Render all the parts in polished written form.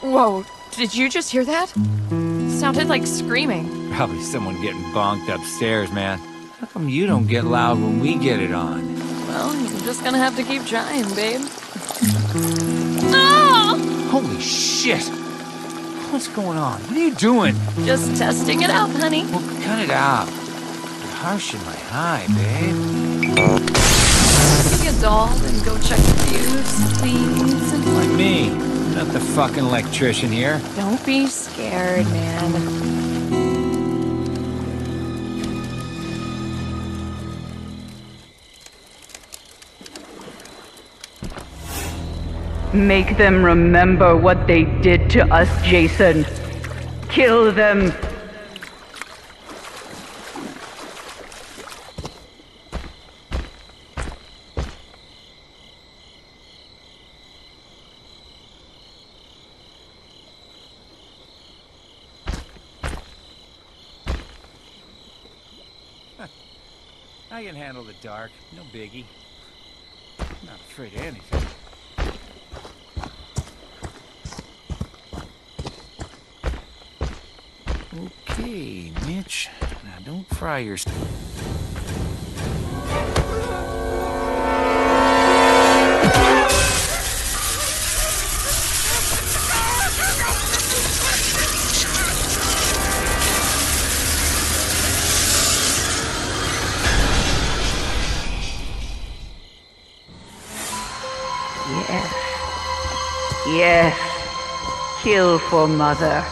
Whoa, did you just hear that? It sounded like screaming. Probably someone getting bonked upstairs, man. How come you don't get loud when we get it on? Well, you're just gonna have to keep trying, babe. No! Holy shit! What's going on? What are you doing? Just testing it out, honey. Well, cut it out. You're harshing my high, babe. Be a doll and go check the fuse, please. Like me. Not the fucking electrician here. Don't be scared, man. Make them remember what they did to us, Jason. Kill them. I can handle the dark, no biggie. I'm not afraid of anything. Okay, Mitch. Now don't fry your stuff. Yes. Yes. Kill for mother.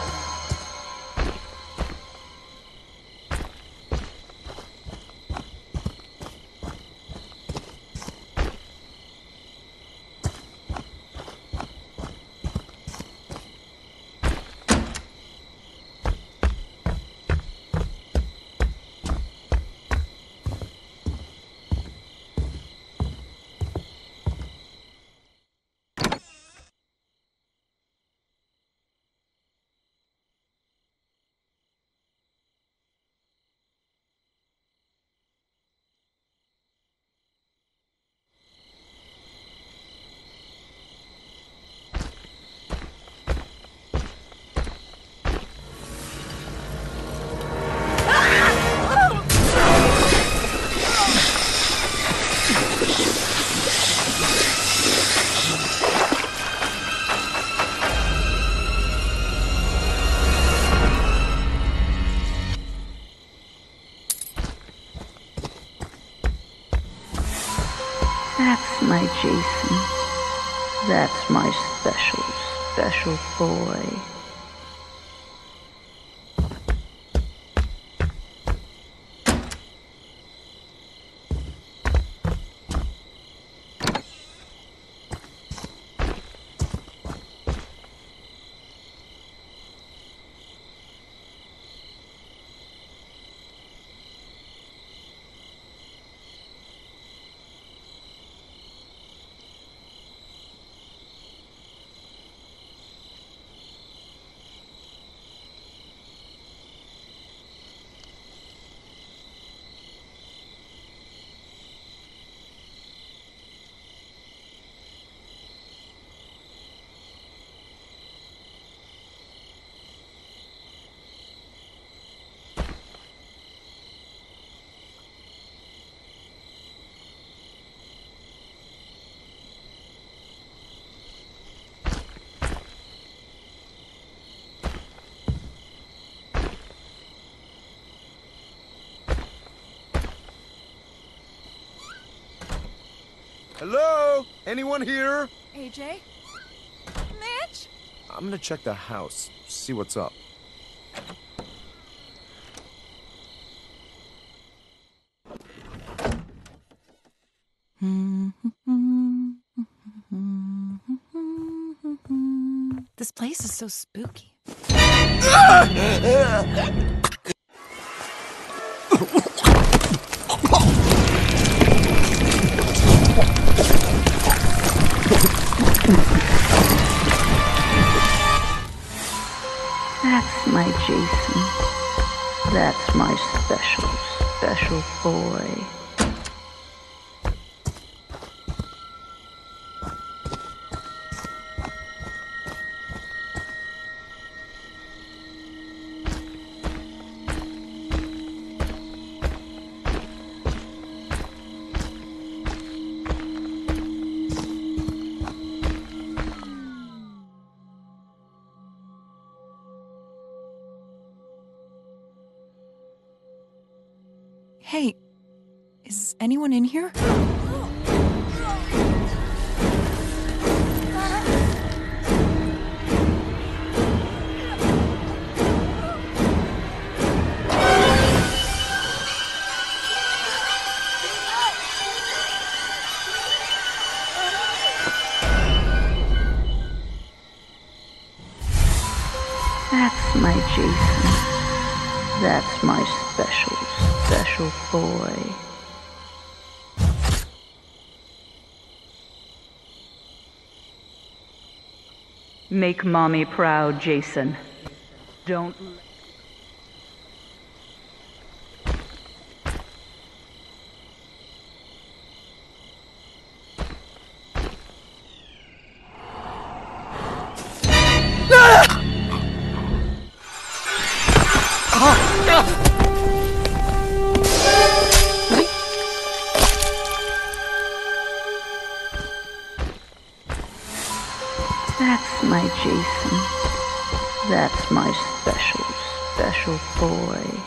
That's my Jason. That's my special, special boy. Hello? Anyone here? AJ? Mitch? I'm gonna check the house, see what's up. This place is so spooky. That's my Jason. That's my special, special boy. Hey, is anyone in here? That's my Jason. That's my special, special boy. Make mommy proud, Jason. Don't... That's my Jason. That's my special, special boy.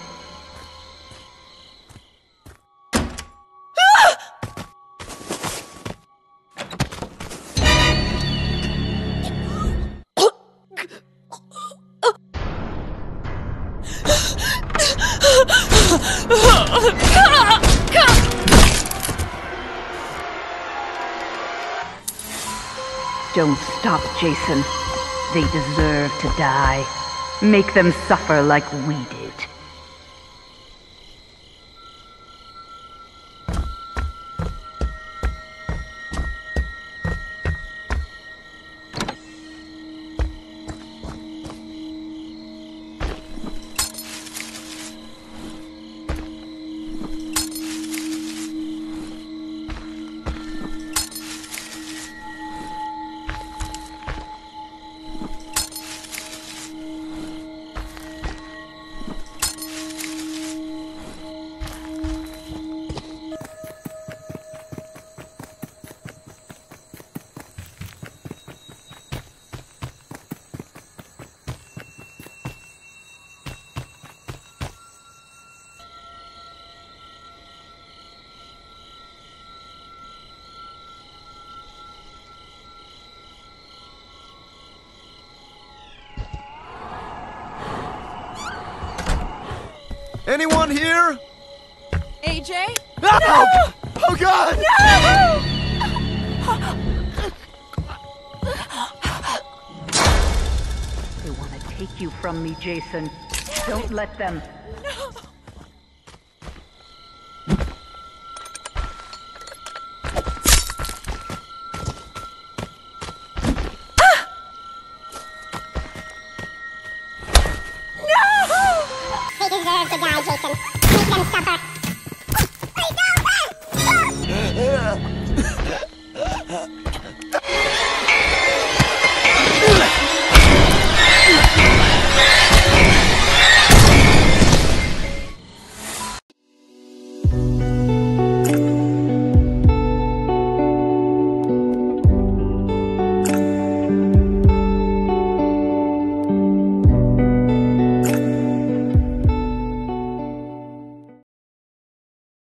Don't stop, Jason. They deserve to die. Make them suffer like we did. Anyone here? AJ? No! Oh God! No! They want to take you from me, Jason. Don't let them. No! Jason.